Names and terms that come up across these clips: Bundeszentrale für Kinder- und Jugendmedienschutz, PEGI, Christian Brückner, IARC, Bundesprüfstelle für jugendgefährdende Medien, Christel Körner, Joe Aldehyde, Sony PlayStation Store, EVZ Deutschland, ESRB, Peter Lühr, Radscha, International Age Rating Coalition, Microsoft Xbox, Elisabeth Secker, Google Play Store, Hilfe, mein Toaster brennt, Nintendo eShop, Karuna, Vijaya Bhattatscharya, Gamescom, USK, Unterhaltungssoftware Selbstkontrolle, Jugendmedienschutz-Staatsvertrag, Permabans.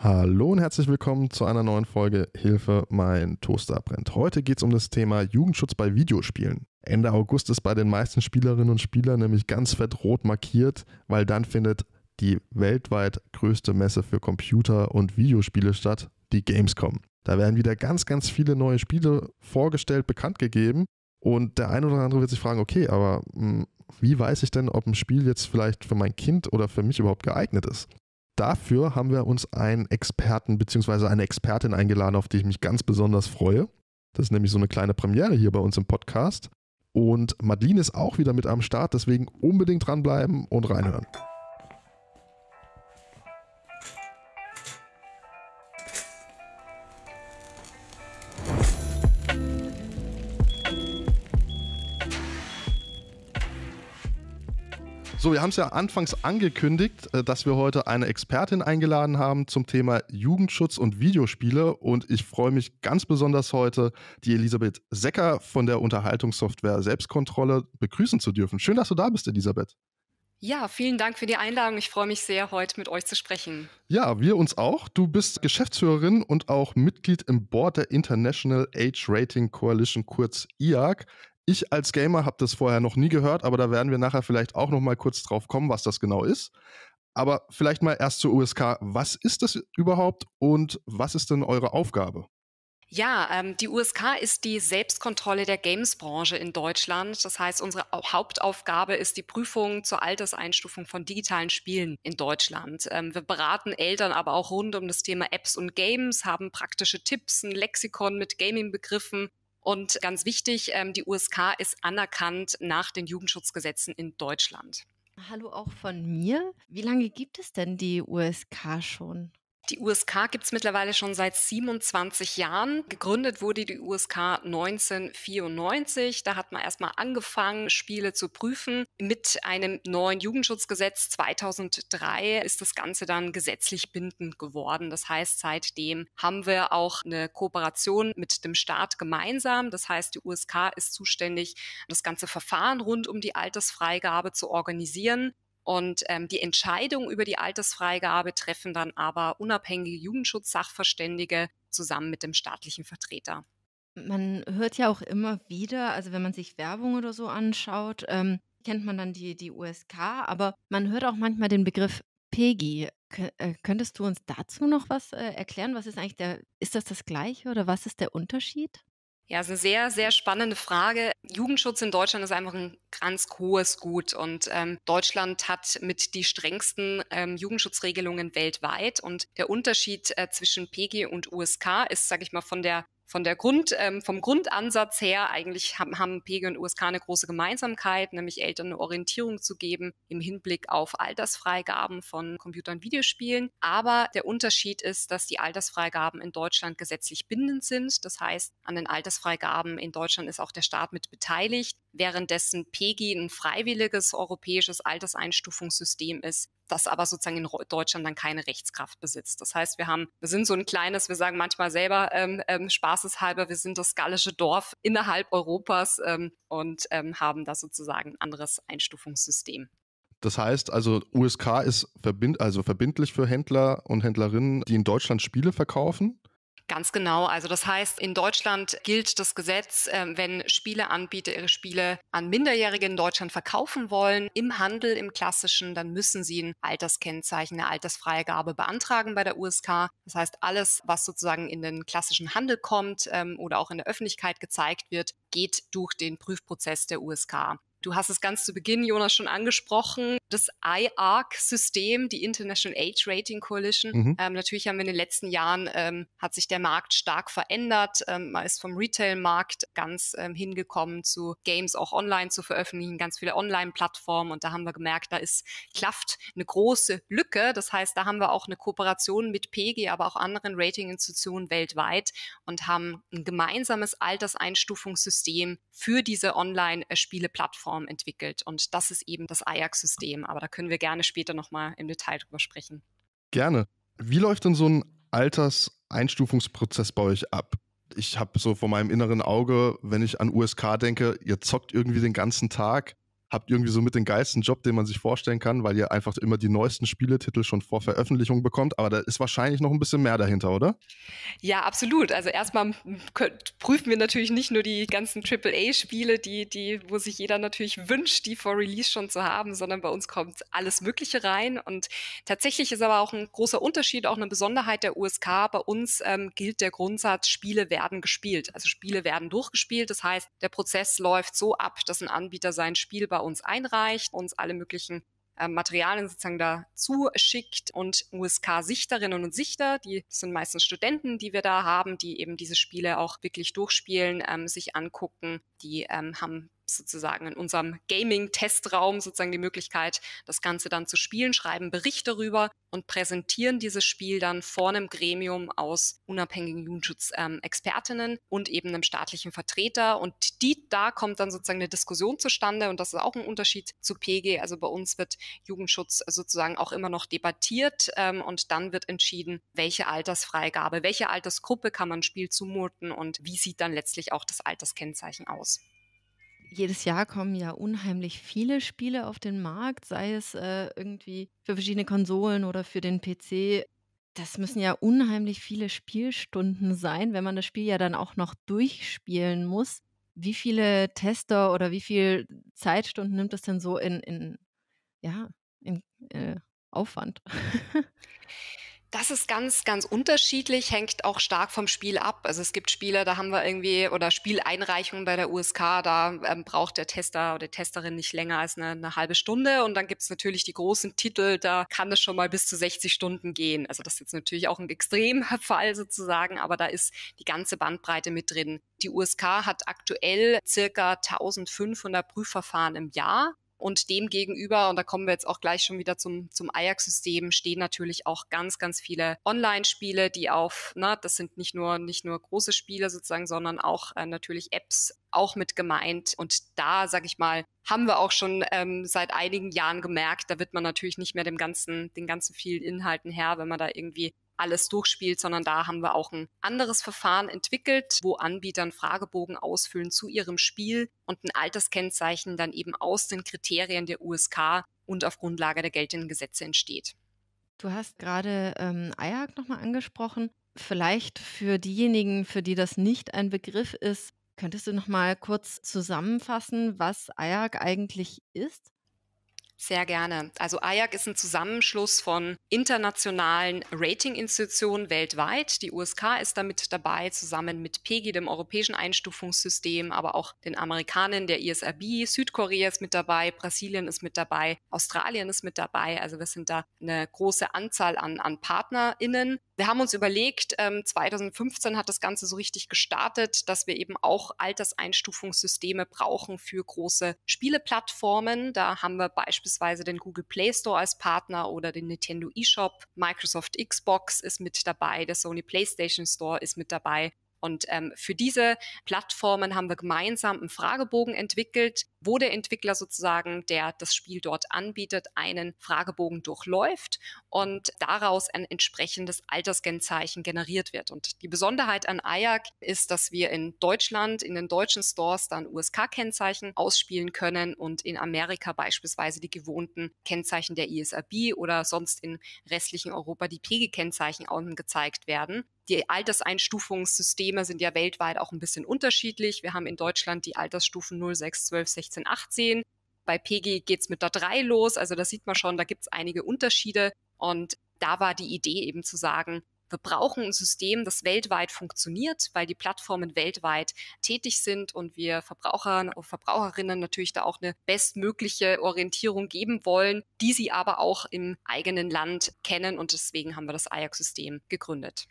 Hallo und herzlich willkommen zu einer neuen Folge Hilfe, mein Toaster brennt. Heute geht es um das Thema Jugendschutz bei Videospielen. Ende August ist bei den meisten Spielerinnen und Spielern nämlich ganz fett rot markiert, weil dann findet die weltweit größte Messe für Computer- und Videospiele statt, die Gamescom. Da werden wieder ganz, ganz viele neue Spiele vorgestellt, bekannt gegeben und der eine oder andere wird sich fragen, okay, aber wie weiß ich denn, ob ein Spiel jetzt vielleicht für mein Kind oder für mich überhaupt geeignet ist? Dafür haben wir uns einen Experten bzw. eine Expertin eingeladen, auf die ich mich ganz besonders freue. Das ist nämlich so eine kleine Premiere hier bei uns im Podcast. Und Madeline ist auch wieder mit am Start, deswegen unbedingt dranbleiben und reinhören. So, wir haben es ja anfangs angekündigt, dass wir heute eine Expertin eingeladen haben zum Thema Jugendschutz und Videospiele und ich freue mich ganz besonders heute, die Elisabeth Secker von der Unterhaltungssoftware Selbstkontrolle begrüßen zu dürfen. Schön, dass du da bist, Elisabeth. Ja, vielen Dank für die Einladung. Ich freue mich sehr, heute mit euch zu sprechen. Ja, wir uns auch. Du bist Geschäftsführerin und auch Mitglied im Board der International Age Rating Coalition, kurz IARC. Ich als Gamer habe das vorher noch nie gehört, aber da werden wir nachher vielleicht auch noch mal kurz drauf kommen, was das genau ist. Aber vielleicht mal erst zur USK. Was ist das überhaupt und was ist denn eure Aufgabe? Ja, die USK ist die Selbstkontrolle der Games-Branche in Deutschland. Das heißt, unsere Hauptaufgabe ist die Prüfung zur Alterseinstufung von digitalen Spielen in Deutschland. Wir beraten Eltern aber auch rund um das Thema Apps und Games, haben praktische Tipps, ein Lexikon mit Gaming-Begriffen. Und ganz wichtig, die USK ist anerkannt nach den Jugendschutzgesetzen in Deutschland. Hallo auch von mir. Wie lange gibt es denn die USK schon? Die USK gibt es mittlerweile schon seit 27 Jahren. Gegründet wurde die USK 1994. Da hat man erstmal angefangen, Spiele zu prüfen. Mit einem neuen Jugendschutzgesetz 2003 ist das Ganze dann gesetzlich bindend geworden. Das heißt, seitdem haben wir auch eine Kooperation mit dem Staat gemeinsam. Das heißt, die USK ist zuständig, das ganze Verfahren rund um die Altersfreigabe zu organisieren. Und die Entscheidung über die Altersfreigabe treffen dann aber unabhängige Jugendschutzsachverständige zusammen mit dem staatlichen Vertreter. Man hört ja auch immer wieder, also wenn man sich Werbung oder so anschaut, kennt man dann die USK, aber man hört auch manchmal den Begriff PEGI. Könntest du uns dazu noch was erklären? Was ist eigentlich ist das das Gleiche oder was ist der Unterschied? Ja, das ist eine sehr, sehr spannende Frage. Jugendschutz in Deutschland ist einfach ein ganz hohes Gut und Deutschland hat mit die strengsten Jugendschutzregelungen weltweit und der Unterschied zwischen PEGI und USK ist, sage ich mal, vom Grundansatz her eigentlich haben PEGI und USK eine große Gemeinsamkeit, nämlich Eltern eine Orientierung zu geben im Hinblick auf Altersfreigaben von Computer- und Videospielen. Aber der Unterschied ist, dass die Altersfreigaben in Deutschland gesetzlich bindend sind. Das heißt, an den Altersfreigaben in Deutschland ist auch der Staat mit beteiligt, währenddessen PEGI ein freiwilliges europäisches Alterseinstufungssystem ist, das aber sozusagen in Deutschland dann keine Rechtskraft besitzt. Das heißt, wir sind so ein kleines, wir sagen manchmal selber spaßeshalber, wir sind das gallische Dorf innerhalb Europas und haben da sozusagen ein anderes Einstufungssystem. Das heißt also, USK ist verbindlich für Händler und Händlerinnen, die in Deutschland Spiele verkaufen? Ganz genau. Also das heißt, in Deutschland gilt das Gesetz, wenn Spieleanbieter ihre Spiele an Minderjährige in Deutschland verkaufen wollen, im Handel, im Klassischen, dann müssen sie ein Alterskennzeichen, eine Altersfreigabe beantragen bei der USK. Das heißt, alles, was sozusagen in den klassischen Handel kommt oder auch in der Öffentlichkeit gezeigt wird, geht durch den Prüfprozess der USK. Du hast es ganz zu Beginn, Jonas, schon angesprochen, das IARC-System, die International Age Rating Coalition. Natürlich haben wir in den letzten Jahren, hat sich der Markt stark verändert. Man ist vom Retail-Markt ganz hingekommen zu Games auch online zu veröffentlichen, ganz viele Online-Plattformen. Und da haben wir gemerkt, da klafft eine große Lücke. Das heißt, da haben wir auch eine Kooperation mit PEGI, aber auch anderen Rating-Institutionen weltweit und haben ein gemeinsames Alterseinstufungssystem für diese Online-Spiele-Plattformen entwickelt. Und das ist eben das IARC-System. Aber da können wir gerne später nochmal im Detail drüber sprechen. Gerne. Wie läuft denn so ein Alterseinstufungsprozess bei euch ab? Ich habe so vor meinem inneren Auge, wenn ich an USK denke, ihr zockt irgendwie den ganzen Tag. habt irgendwie so mit den geilsten Job, den man sich vorstellen kann, weil ihr einfach immer die neuesten Spieletitel schon vor Veröffentlichung bekommt. Aber da ist wahrscheinlich noch ein bisschen mehr dahinter, oder? Ja, absolut. Also erstmal prüfen wir natürlich nicht nur die ganzen AAA-Spiele, wo sich jeder natürlich wünscht, die vor Release schon zu haben, sondern bei uns kommt alles Mögliche rein. Und tatsächlich ist aber auch ein großer Unterschied, auch eine Besonderheit der USK. Bei uns gilt der Grundsatz, Spiele werden gespielt. Also Spiele werden durchgespielt. Das heißt, der Prozess läuft so ab, dass ein Anbieter sein Spiel bei uns einreicht, uns alle möglichen Materialien sozusagen dazu schickt und USK-Sichterinnen und Sichter, die sind meistens Studenten, die wir da haben, die eben diese Spiele auch wirklich durchspielen, sich angucken, die haben sozusagen in unserem Gaming-Testraum sozusagen die Möglichkeit, das Ganze dann zu spielen, schreiben Bericht darüber und präsentieren dieses Spiel dann vor einem Gremium aus unabhängigen Jugendschutz-Expertinnen und eben einem staatlichen Vertreter. Und da kommt dann sozusagen eine Diskussion zustande. Und das ist auch ein Unterschied zu PEGI. Also bei uns wird Jugendschutz sozusagen auch immer noch debattiert und dann wird entschieden, welche Altersfreigabe, welche Altersgruppe kann man ein Spiel zumuten und wie sieht dann letztlich auch das Alterskennzeichen aus. Jedes Jahr kommen ja unheimlich viele Spiele auf den Markt, sei es irgendwie für verschiedene Konsolen oder für den PC. Das müssen ja unheimlich viele Spielstunden sein, wenn man das Spiel ja dann auch noch durchspielen muss. Wie viele Tester oder wie viele Zeitstunden nimmt das denn so in Aufwand? Das ist ganz, ganz unterschiedlich, hängt auch stark vom Spiel ab. Also es gibt Spiele, da haben wir irgendwie, oder Spieleinreichungen bei der USK, da braucht der Tester oder die Testerin nicht länger als eine halbe Stunde. Und dann gibt es natürlich die großen Titel, da kann es schon mal bis zu 60 Stunden gehen. Also das ist jetzt natürlich auch ein Extremfall sozusagen, aber da ist die ganze Bandbreite mit drin. Die USK hat aktuell circa 1500 Prüfverfahren im Jahr. Und dem gegenüber, und da kommen wir jetzt auch gleich schon wieder zum IARC-System, stehen natürlich auch ganz, ganz viele Online-Spiele, die das sind nicht nur große Spiele sozusagen, sondern auch natürlich Apps auch mit gemeint. Und da, sag ich mal, haben wir auch schon seit einigen Jahren gemerkt, da wird man natürlich nicht mehr den ganzen vielen Inhalten her, wenn man da irgendwie alles durchspielt, sondern da haben wir auch ein anderes Verfahren entwickelt, wo Anbieter einen Fragebogen ausfüllen zu ihrem Spiel und ein Alterskennzeichen dann eben aus den Kriterien der USK und auf Grundlage der geltenden Gesetze entsteht. Du hast gerade IARC nochmal angesprochen. Vielleicht für diejenigen, für die das nicht ein Begriff ist, könntest du nochmal kurz zusammenfassen, was IARC eigentlich ist? Sehr gerne. Also IARC ist ein Zusammenschluss von internationalen Ratinginstitutionen weltweit. Die USK ist da mit dabei, zusammen mit PEGI, dem europäischen Einstufungssystem, aber auch den Amerikanern, der ESRB. Südkorea ist mit dabei, Brasilien ist mit dabei, Australien ist mit dabei. Also wir sind da eine große Anzahl an PartnerInnen. Wir haben uns überlegt, 2015 hat das Ganze so richtig gestartet, dass wir eben auch Alterseinstufungssysteme brauchen für große Spieleplattformen. Da haben wir beispielsweise den Google Play Store als Partner oder den Nintendo eShop. Microsoft Xbox ist mit dabei, der Sony PlayStation Store ist mit dabei. Und für diese Plattformen haben wir gemeinsam einen Fragebogen entwickelt, wo der Entwickler sozusagen, der das Spiel dort anbietet, einen Fragebogen durchläuft und daraus ein entsprechendes Alterskennzeichen generiert wird. Und die Besonderheit an IARC ist, dass wir in Deutschland, in den deutschen Stores dann USK-Kennzeichen ausspielen können und in Amerika beispielsweise die gewohnten Kennzeichen der ESRB oder sonst in restlichen Europa die PEGI-Kennzeichen angezeigt werden. Die Alterseinstufungssysteme sind ja weltweit auch ein bisschen unterschiedlich. Wir haben in Deutschland die Altersstufen 0, 6, 12, 16, 18. Bei PEGI geht's mit der 3 los. Also da sieht man schon, da gibt's einige Unterschiede. Und da war die Idee eben zu sagen, wir brauchen ein System, das weltweit funktioniert, weil die Plattformen weltweit tätig sind und wir Verbraucher und Verbraucherinnen natürlich da auch eine bestmögliche Orientierung geben wollen, die sie aber auch im eigenen Land kennen. Und deswegen haben wir das IARC-System gegründet.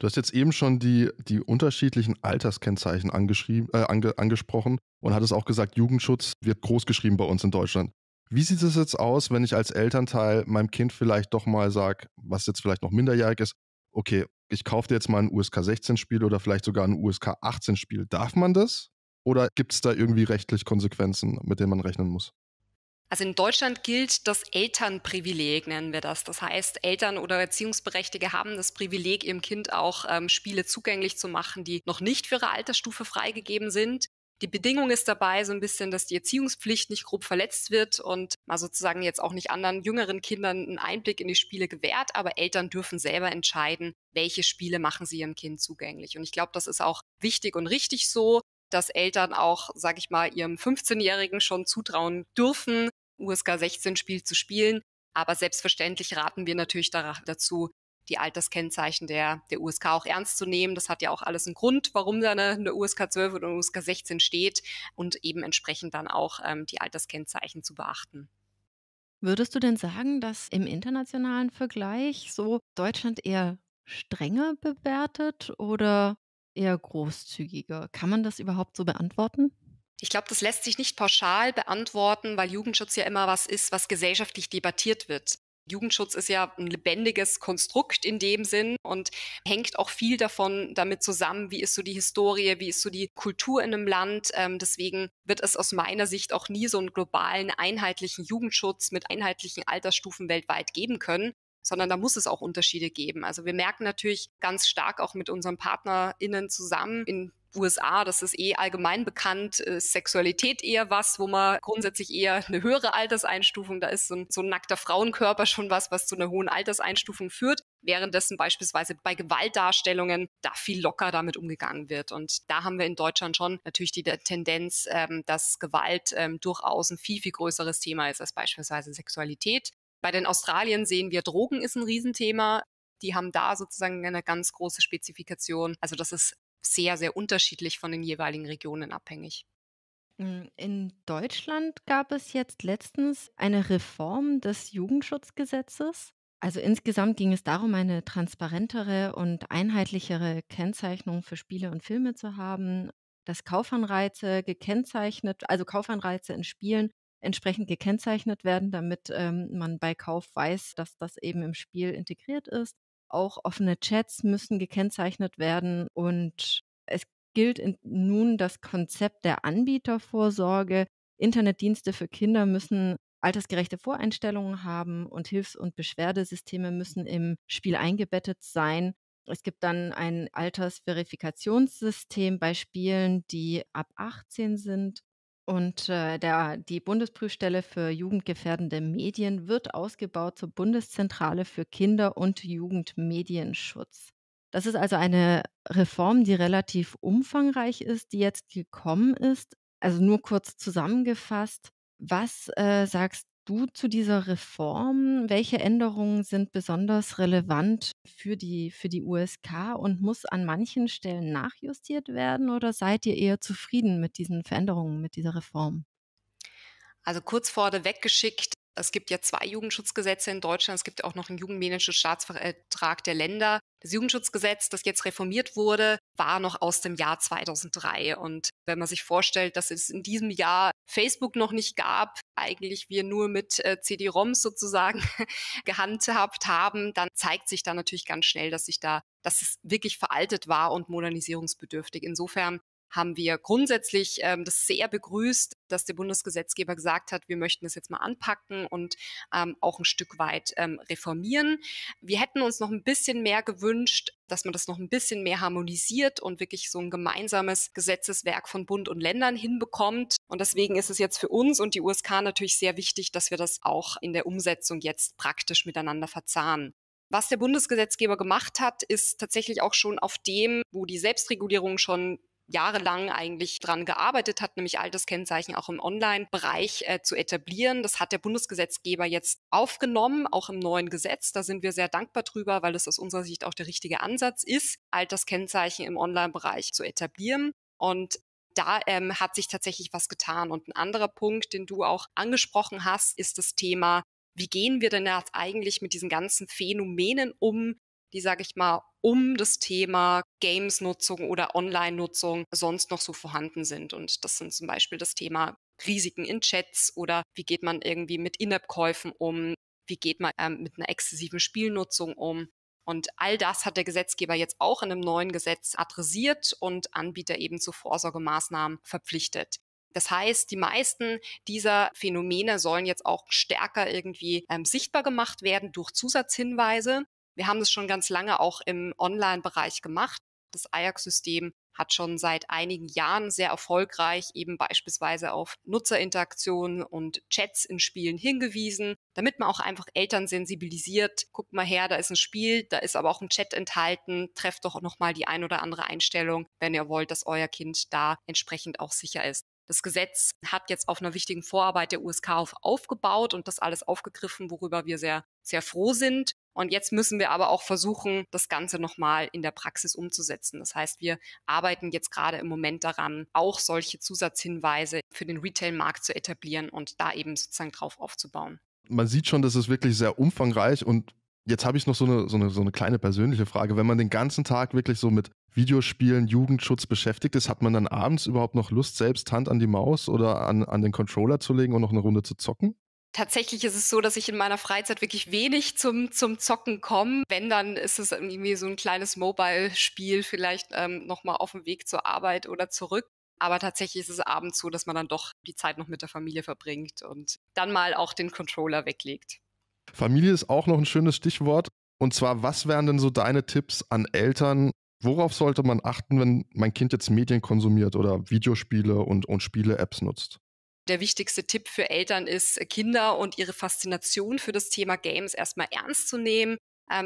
Du hast jetzt eben schon die unterschiedlichen Alterskennzeichen angesprochen und hattest auch gesagt, Jugendschutz wird groß geschrieben bei uns in Deutschland. Wie sieht es jetzt aus, wenn ich als Elternteil meinem Kind vielleicht doch mal sage, was jetzt vielleicht noch minderjährig ist, okay, ich kaufe dir jetzt mal ein USK 16-Spiel oder vielleicht sogar ein USK 18-Spiel. Darf man das? Oder gibt es da irgendwie rechtlich Konsequenzen, mit denen man rechnen muss? Also in Deutschland gilt das Elternprivileg, nennen wir das. Das heißt, Eltern oder Erziehungsberechtigte haben das Privileg, ihrem Kind auch Spiele zugänglich zu machen, die noch nicht für ihre Altersstufe freigegeben sind. Die Bedingung ist dabei so ein bisschen, dass die Erziehungspflicht nicht grob verletzt wird und mal sozusagen jetzt auch nicht anderen jüngeren Kindern einen Einblick in die Spiele gewährt, aber Eltern dürfen selber entscheiden, welche Spiele machen sie ihrem Kind zugänglich. Und ich glaube, das ist auch wichtig und richtig so, dass Eltern auch, sage ich mal, ihrem 15-Jährigen schon zutrauen dürfen, USK 16 Spiel zu spielen. Aber selbstverständlich raten wir natürlich dazu, die Alterskennzeichen der USK auch ernst zu nehmen. Das hat ja auch alles einen Grund, warum da eine USK 12 oder eine USK 16 steht und eben entsprechend dann auch die Alterskennzeichen zu beachten. Würdest du denn sagen, dass im internationalen Vergleich so Deutschland eher strenger bewertet oder eher großzügiger? Kann man das überhaupt so beantworten? Ich glaube, das lässt sich nicht pauschal beantworten, weil Jugendschutz ja immer was ist, was gesellschaftlich debattiert wird. Jugendschutz ist ja ein lebendiges Konstrukt in dem Sinn und hängt auch viel davon damit zusammen, wie ist so die Historie, wie ist so die Kultur in einem Land. Deswegen wird es aus meiner Sicht auch nie so einen globalen, einheitlichen Jugendschutz mit einheitlichen Altersstufen weltweit geben können, sondern da muss es auch Unterschiede geben. Also wir merken natürlich ganz stark auch mit unseren PartnerInnen zusammen in USA, das ist allgemein bekannt, ist Sexualität eher was, wo man grundsätzlich eher eine höhere Alterseinstufung, da ist so ein nackter Frauenkörper schon was zu einer hohen Alterseinstufung führt, währenddessen beispielsweise bei Gewaltdarstellungen da viel locker damit umgegangen wird. Und da haben wir in Deutschland schon natürlich die Tendenz, dass Gewalt durchaus ein viel, viel größeres Thema ist als beispielsweise Sexualität. Bei den Australiern sehen wir, Drogen ist ein Riesenthema. Die haben da sozusagen eine ganz große Spezifikation. Also das ist sehr, sehr unterschiedlich von den jeweiligen Regionen abhängig. In Deutschland gab es jetzt letztens eine Reform des Jugendschutzgesetzes. Also insgesamt ging es darum, eine transparentere und einheitlichere Kennzeichnung für Spiele und Filme zu haben, dass Kaufanreize in Spielen entsprechend gekennzeichnet werden, damit man bei Kauf weiß, dass das eben im Spiel integriert ist. Auch offene Chats müssen gekennzeichnet werden und es gilt nun das Konzept der Anbietervorsorge. Internetdienste für Kinder müssen altersgerechte Voreinstellungen haben und Hilfs- und Beschwerdesysteme müssen im Spiel eingebettet sein. Es gibt dann ein Altersverifikationssystem bei Spielen, die ab 18 sind. Und die Bundesprüfstelle für jugendgefährdende Medien wird ausgebaut zur Bundeszentrale für Kinder- und Jugendmedienschutz. Das ist also eine Reform, die relativ umfangreich ist, die jetzt gekommen ist. Also nur kurz zusammengefasst, was sagst du zu dieser Reform? Welche Änderungen sind besonders relevant für die USK und muss an manchen Stellen nachjustiert werden oder seid ihr eher zufrieden mit diesen Veränderungen, mit dieser Reform? Also kurz vorweg geschickt, es gibt ja 2 Jugendschutzgesetze in Deutschland, es gibt auch noch einen Jugendmedienschutz-Staatsvertrag der Länder. Das Jugendschutzgesetz, das jetzt reformiert wurde, war noch aus dem Jahr 2003. Und wenn man sich vorstellt, dass es in diesem Jahr Facebook noch nicht gab, eigentlich wir nur mit CD-ROMs sozusagen gehandhabt haben, dann zeigt sich da natürlich ganz schnell, dass es wirklich veraltet war und modernisierungsbedürftig. Insofern haben wir grundsätzlich das sehr begrüßt, dass der Bundesgesetzgeber gesagt hat, wir möchten das jetzt mal anpacken und auch ein Stück weit reformieren. Wir hätten uns noch ein bisschen mehr gewünscht, dass man das noch ein bisschen mehr harmonisiert und wirklich so ein gemeinsames Gesetzeswerk von Bund und Ländern hinbekommt. Und deswegen ist es jetzt für uns und die USK natürlich sehr wichtig, dass wir das auch in der Umsetzung jetzt praktisch miteinander verzahnen. Was der Bundesgesetzgeber gemacht hat, ist tatsächlich auch schon auf dem, wo die Selbstregulierung schon jahrelang eigentlich dran gearbeitet hat, nämlich Alterskennzeichen auch im Online-Bereich zu etablieren. Das hat der Bundesgesetzgeber jetzt aufgenommen, auch im neuen Gesetz. Da sind wir sehr dankbar drüber, weil es aus unserer Sicht auch der richtige Ansatz ist, Alterskennzeichen im Online-Bereich zu etablieren. Und da hat sich tatsächlich was getan. Und ein anderer Punkt, den du auch angesprochen hast, ist das Thema, wie gehen wir denn jetzt eigentlich mit diesen ganzen Phänomenen um, die, sage ich mal, um das Thema Games-Nutzung oder Online-Nutzung sonst noch so vorhanden sind. Und das sind zum Beispiel das Thema Risiken in Chats oder wie geht man irgendwie mit In-App-Käufen um, wie geht man mit einer exzessiven Spielnutzung um. Und all das hat der Gesetzgeber jetzt auch in einem neuen Gesetz adressiert und Anbieter eben zu Vorsorgemaßnahmen verpflichtet. Das heißt, die meisten dieser Phänomene sollen jetzt auch stärker irgendwie sichtbar gemacht werden durch Zusatzhinweise. Wir haben das schon ganz lange auch im Online-Bereich gemacht. Das IARC-System hat schon seit einigen Jahren sehr erfolgreich eben beispielsweise auf Nutzerinteraktionen und Chats in Spielen hingewiesen, damit man auch einfach Eltern sensibilisiert. Guckt mal her, da ist ein Spiel, da ist aber auch ein Chat enthalten. Trefft doch nochmal die ein oder andere Einstellung, wenn ihr wollt, dass euer Kind da entsprechend auch sicher ist. Das Gesetz hat jetzt auf einer wichtigen Vorarbeit der USK aufgebaut und das alles aufgegriffen, worüber wir sehr, sehr froh sind. Und jetzt müssen wir aber auch versuchen, das Ganze nochmal in der Praxis umzusetzen. Das heißt, wir arbeiten jetzt gerade im Moment daran, auch solche Zusatzhinweise für den Retail-Markt zu etablieren und da eben sozusagen drauf aufzubauen. Man sieht schon, das ist wirklich sehr umfangreich. Und jetzt habe ich noch so eine kleine persönliche Frage. Wenn man den ganzen Tag wirklich so mit Videospielen, Jugendschutz beschäftigt ist, hat man dann abends überhaupt noch Lust, selbst Hand an die Maus oder an den Controller zu legen und noch eine Runde zu zocken? Tatsächlich ist es so, dass ich in meiner Freizeit wirklich wenig zum Zocken komme. Wenn, dann ist es irgendwie so ein kleines Mobile-Spiel, vielleicht nochmal auf dem Weg zur Arbeit oder zurück. Aber tatsächlich ist es abends so, dass man dann doch die Zeit noch mit der Familie verbringt und dann mal auch den Controller weglegt. Familie ist auch noch ein schönes Stichwort. Und zwar, was wären denn so deine Tipps an Eltern? Worauf sollte man achten, wenn mein Kind jetzt Medien konsumiert oder Videospiele und Spiele-Apps nutzt? Der wichtigste Tipp für Eltern ist, Kinder und ihre Faszination für das Thema Games erstmal ernst zu nehmen.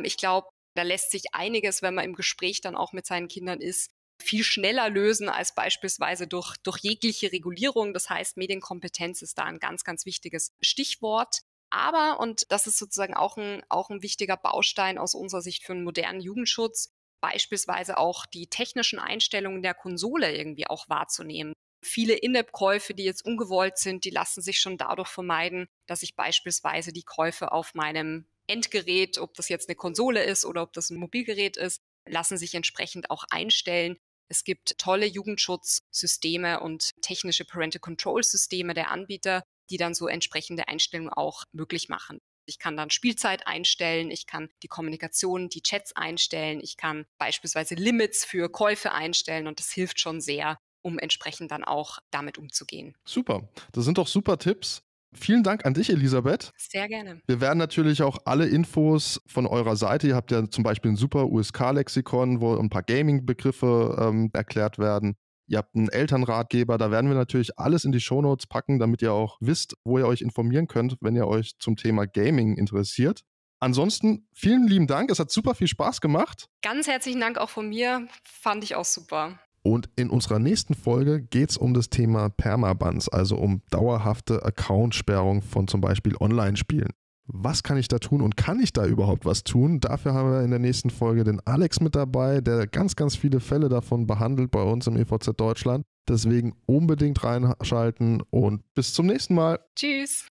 Ich glaube, da lässt sich einiges, wenn man im Gespräch dann auch mit seinen Kindern ist, viel schneller lösen als beispielsweise durch jegliche Regulierung. Das heißt, Medienkompetenz ist da ein ganz, ganz wichtiges Stichwort. Aber, und das ist sozusagen auch ein wichtiger Baustein aus unserer Sicht für einen modernen Jugendschutz, beispielsweise auch die technischen Einstellungen der Konsole irgendwie auch wahrzunehmen. Viele In-App-Käufe, die jetzt ungewollt sind, die lassen sich schon dadurch vermeiden, dass ich beispielsweise die Käufe auf meinem Endgerät, ob das jetzt eine Konsole ist oder ob das ein Mobilgerät ist, lassen sich entsprechend auch einstellen. Es gibt tolle Jugendschutzsysteme und technische Parental-Control-Systeme der Anbieter, die dann so entsprechende Einstellungen auch möglich machen. Ich kann dann Spielzeit einstellen, ich kann die Kommunikation, die Chats einstellen, ich kann beispielsweise Limits für Käufe einstellen und das hilft schon sehr, um entsprechend dann auch damit umzugehen. Super, das sind doch super Tipps. Vielen Dank an dich, Elisabeth. Sehr gerne. Wir werden natürlich auch alle Infos von eurer Seite, ihr habt ja zum Beispiel ein super USK-Lexikon, wo ein paar Gaming-Begriffe erklärt werden. Ihr habt einen Elternratgeber, da werden wir natürlich alles in die Shownotes packen, damit ihr auch wisst, wo ihr euch informieren könnt, wenn ihr euch zum Thema Gaming interessiert. Ansonsten vielen lieben Dank, es hat super viel Spaß gemacht. Ganz herzlichen Dank auch von mir, fand ich auch super. Und in unserer nächsten Folge geht es um das Thema Permabans, also um dauerhafte Accountsperrung von zum Beispiel Online-Spielen. Was kann ich da tun und kann ich da überhaupt was tun? Dafür haben wir in der nächsten Folge den Alex mit dabei, der ganz, ganz viele Fälle davon behandelt bei uns im EVZ Deutschland. Deswegen unbedingt reinschalten und bis zum nächsten Mal. Tschüss.